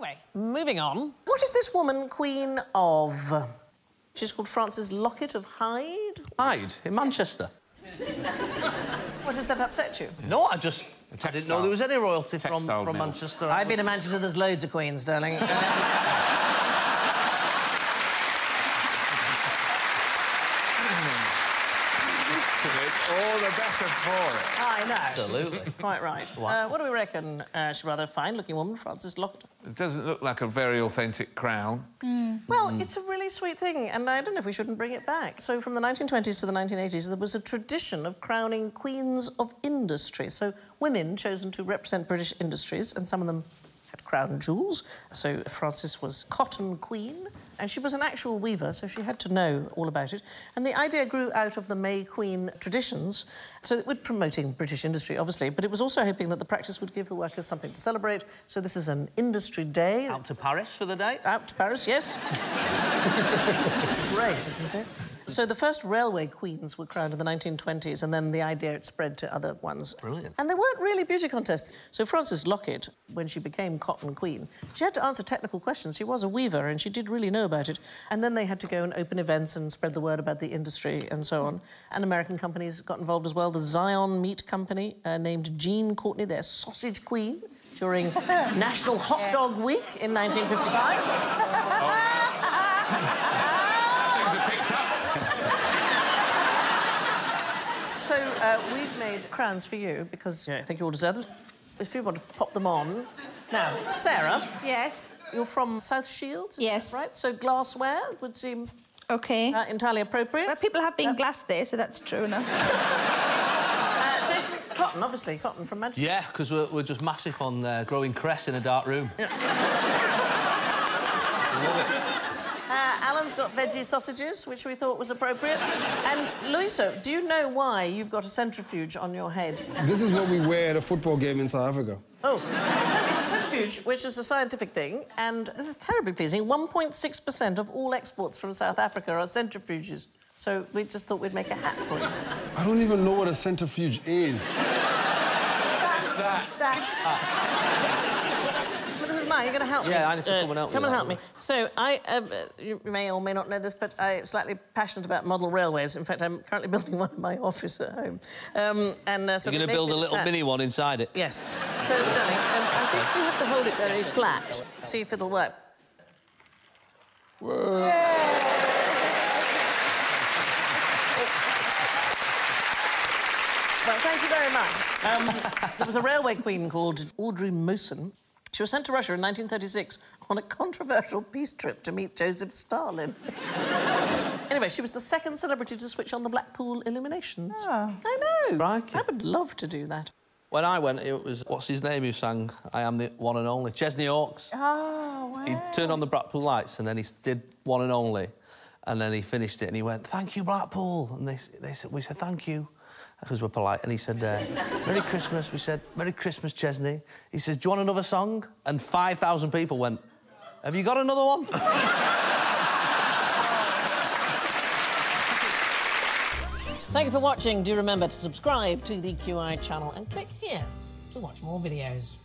Anyway, moving on. What is this woman queen of? She's called Frances Lockett of Hyde? Hyde, in Manchester. What, does that upset you? No, I didn't know there was any royalty from Manchester. I've been to Manchester, there's loads of queens, darling. It's all the better for it. I know. Absolutely. Quite right. What do we reckon? She's rather a fine-looking woman, Frances Lockett. It doesn't look like a very authentic crown. Mm. Well, it's a really sweet thing, and I don't know if we shouldn't bring it back. So from the 1920s to the 1980s, there was a tradition of crowning queens of industry, so women chosen to represent British industries, and some of them had crown jewels. So Frances was cotton queen, and she was an actual weaver, so she had to know all about it. And the idea grew out of the May Queen traditions, so it was promoting British industry, obviously, but it was also hoping that the practice would give the workers something to celebrate. So this is an industry day. Out to Paris for the day? Out to Paris, yes. Great, isn't it? So the first railway queens were crowned in the 1920s, and then the idea spread to other ones. Brilliant. And there weren't really beauty contests. So Frances Lockett, when she became cotton queen, she had to answer technical questions. She was a weaver, and she did really know about it. And then they had to go and open events and spread the word about the industry and so on. And American companies got involved as well. The Zion Meat Company named Jean Courtney their sausage queen during National Hot Dog Week in 1955. So we've made crowns for you because I think you all deserve them. If you want to pop them on. Now, Sarah. Yes? You're from South Shields? Yes. Right, so glassware would seem... OK. Entirely appropriate. Well, people have been glassed there, so that's true enough. Jason, cotton, obviously. Cotton from Manchester. Yeah, because we're just massive on growing cress in a dark room. Yeah. Love it. Alan's got veggie sausages, which we thought was appropriate. And, Louisa, do you know why you've got a centrifuge on your head? This is what we wear at a football game in South Africa. Oh. It's a centrifuge, which is a scientific thing, and this is terribly pleasing. 1.6% of all exports from South Africa are centrifuges. So we just thought we'd make a hat for you. I don't even know what a centrifuge is. That's... You're going to help me. Yeah, I need to come and help you. Come and help me. So, you may or may not know this, but I'm slightly passionate about model railways. In fact, I'm currently building one in my office at home. So you're going to build a little mini one inside it? Yes. So, darling, I think you have to hold it very flat, see if it'll work. Whoa. Yay! Well, thank you very much. There was a railway queen called Audrey Mohsen. She was sent to Russia in 1936 on a controversial peace trip to meet Joseph Stalin. Anyway, she was the second celebrity to switch on the Blackpool illuminations. Oh. I know. Right. I would love to do that. When I went, it was... What's his name who sang I Am the One and Only? Chesney Hawks. Oh, wow. He turned on the Blackpool lights and then he did One and Only and then he finished it and he went, "Thank you, Blackpool." And we said, "Thank you," because we're polite, and he said, "Merry Christmas." We said, "Merry Christmas, Chesney." He says, "Do you want another song?" And 5,000 people went, "Have you got another one?" Thank you for watching. Do remember to subscribe to the QI channel and click here to watch more videos.